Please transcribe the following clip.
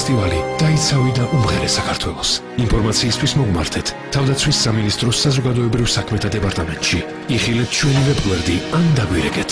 ფესტივალი დაიცავიდა უმღერეს საქართველოს. Ინფორმაციისთვის მოგმართეთ თავდაცვის სამინისტროს საზოგადოებრივ საქმეთა დეპარტამენტში. იხილეთ ჩვენი ვებგვერდი ან დაგვირეკეთ